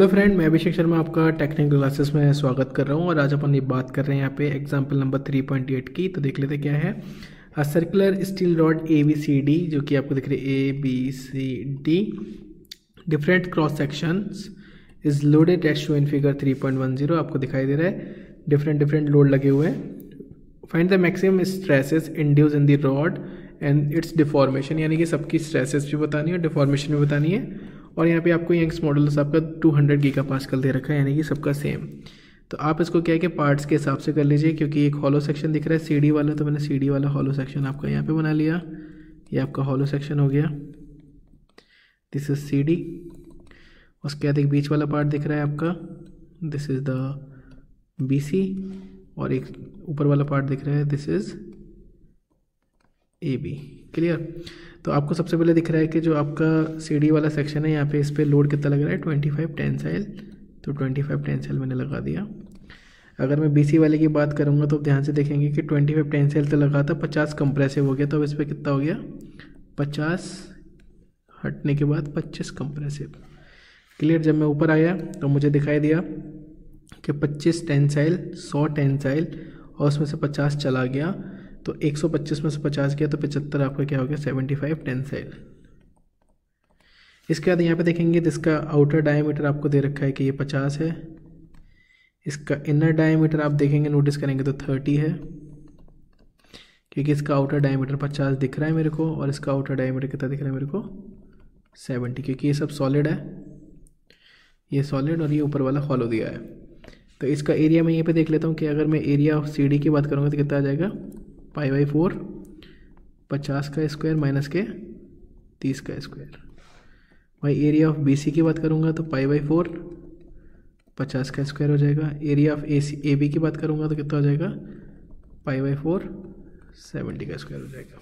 Hello friend, मैं अभिषेक शर्मा आपका technical classes में स्वागत कर रहा हूं। और आज अपन ये बात कर रहे हैं यहाँ पे एग्जाम्पल नंबर 3.8 की। तो देख लेते क्या है। A circular steel rod ABCD, जो कि आपको दिख रही है ABCD, different cross sections is loaded as show in figure 3.10। आपको दिखाई दे रहा है डिफरेंट लोड लगे हुए हैं। Find the maximum stresses induce in the rod and its deformation, यानी कि सबकी स्ट्रेसेस भी बतानी है और डिफॉर्मेशन भी बतानी है। और यहाँ पे आपको यंग्स मॉडुलस आपका 200 गीगापास्कल दे रखा है, यानी कि सबका सेम। तो आप इसको क्या है कि पार्ट्स के हिसाब से कर लीजिए, क्योंकि एक हॉलो सेक्शन दिख रहा है सीडी वाला, तो मैंने सीडी वाला हॉलो सेक्शन आपका यहाँ पे बना लिया। ये आपका हॉलो सेक्शन हो गया, दिस इज सीडी। उसके बाद एक बीच वाला पार्ट दिख रहा है आपका, दिस इज द BC। और एक ऊपर वाला पार्ट दिख रहा है, दिस इज AB। क्लियर। तो आपको सबसे पहले दिख रहा है कि जो आपका सीडी वाला सेक्शन है यहाँ पे, इस पर लोड कितना लग रहा है, 25 टेंसाइल। तो 25 टेंसाइल मैंने लगा दिया। अगर मैं BC वाले की बात करूँगा तो ध्यान से देखेंगे कि 25 टेंसाइल तो लगा था, 50 कंप्रेसिव हो गया। तो अब इस पर कितना हो गया, 50 हटने के बाद 25 कंप्रेसिव। क्लियर। जब मैं ऊपर आया तो मुझे दिखाई दिया कि 25 टेंसाइल, 100 टेंसाइल, और उसमें से 50 चला गया। तो 125 में से 50 गया तो 75 आपका क्या हो गया, 75 टेंसाइल। इसके बाद यहाँ पे देखेंगे इसका आउटर डायमीटर आपको दे रखा है कि ये 50 है। इसका इनर डायमीटर आप देखेंगे, नोटिस करेंगे तो 30 है, क्योंकि इसका आउटर डायमीटर 50 दिख रहा है मेरे को, और इसका आउटर डायमीटर कितना दिख रहा है मेरे को, 70, क्योंकि ये सब सॉलिड है। ये सॉलिड और ये ऊपर वाला हॉलो दिया है। तो इसका एरिया मैं यहाँ पे देख लेता हूँ कि अगर मैं एरिया ऑफ CD की बात करूँगा तो कितना आ जाएगा, पाई बाई 4, 50 का स्क्वायर माइनस के 30 का स्क्वायर। भाई एरिया ऑफ BC की बात करूँगा तो पाई बाई 4, 50 का स्क्वायर हो जाएगा। एरिया ऑफ AB की बात करूँगा तो कितना हो जाएगा, पाई बाई 4, 70 का स्क्वायर हो जाएगा।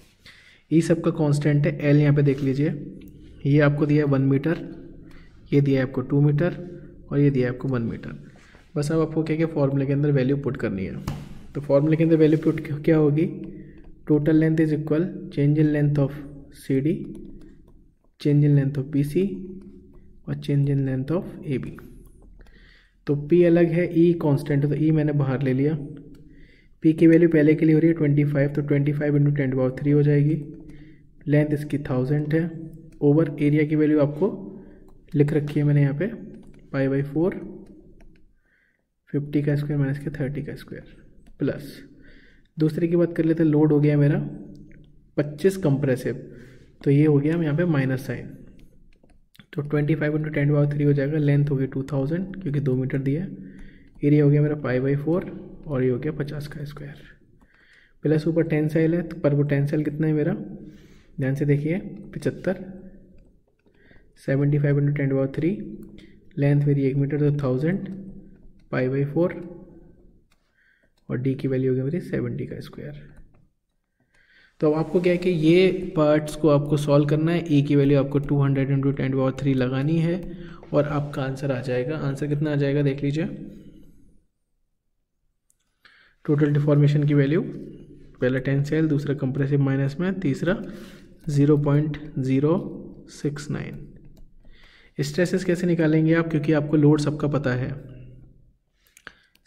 ये सबका कांस्टेंट है। L यहाँ पे देख लीजिए, ये आपको दिया है 1 मीटर, ये दिया है आपको 2 मीटर, और ये दिया है आपको 1 मीटर। बस अब आपको क्या क्या फॉर्मूले के अंदर वैल्यू पुट करनी है। तो फॉर्मूले के अंदर वैल्यू पुट क्या होगी, total length is equal change in length of CD, change in length of BC, और change in length of AB। तो P अलग है, E कांस्टेंट है, तो E मैंने बाहर ले लिया। P की वैल्यू पहले के लिए हो रही है 25, तो 25 × 10³ हो जाएगी। लेंथ इसकी 1000 है। ओवर एरिया की वैल्यू आपको लिख रखी है मैंने यहाँ पे, पाई बाई 4, 50 का स्क्वायर माइनस के 30 का स्क्वायर। प्लस दूसरे की बात कर लेते हैं, लोड हो गया मेरा 25 कंप्रेसिव, तो ये हो गया यहाँ पे माइनस साइन। तो 25 × 10³ हो जाएगा। लेंथ होगी 2000, क्योंकि 2 मीटर दिया है। एरिया हो गया मेरा पाई बाई 4, और ये हो गया 50 का स्क्वायर। प्लस ऊपर टेंसाइल है, तो पर वो टेंसाइल कितना है मेरा, ध्यान से देखिए 75, 75 × 10³। लेंथ मेरी 1 मीटर, तो 1000 पाई बाई 4, और D की वैल्यू हो गई मेरी 70 का स्क्वायर। तो अब आपको क्या है कि ये पार्ट्स को आपको सॉल्व करना है। E की वैल्यू आपको 200 × 10³ लगानी है, और आपका आंसर आ जाएगा। आंसर कितना आ जाएगा देख लीजिए, टोटल डिफॉर्मेशन की वैल्यू, पहला टेंसाइल, दूसरा कंप्रेसिव माइनस में, तीसरा 0.069। स्ट्रेसेस कैसे निकालेंगे आप, क्योंकि आपको लोड सबका पता है।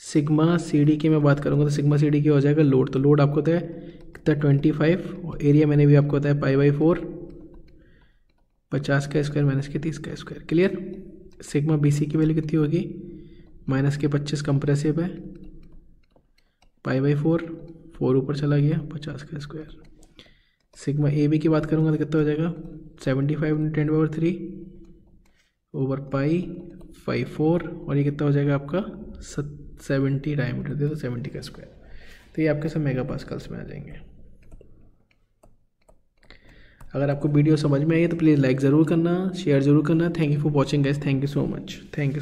सिग्मा CD की मैं बात करूँगा तो सिग्मा CD की हो जाएगा लोड। तो लोड आपको बताया कितना, 25, और एरिया मैंने भी आपको बताया पाई बाई 4, 50 का स्क्वायर माइनस के 30 का स्क्वायर। क्लियर। सिग्मा BC की वैल्यू कितनी होगी, माइनस के 25 कंप्रेसिव है, पाई बाई 4 ऊपर चला गया, 50 का स्क्वायर। सिग्मा AB की बात करूँगा तो कितना हो जाएगा, 75 × 10³ ओवर पाई 54, और ये कितना हो जाएगा आपका 70 डायमीटर दे, तो 70 का स्क्वायर। तो ये आपके सब मेगा पास्कल्स में आ जाएंगे। अगर आपको वीडियो समझ में आई है तो प्लीज़ लाइक ज़रूर करना, शेयर ज़रूर करना। Thank you for watching guys. Thank you so much. Thank you.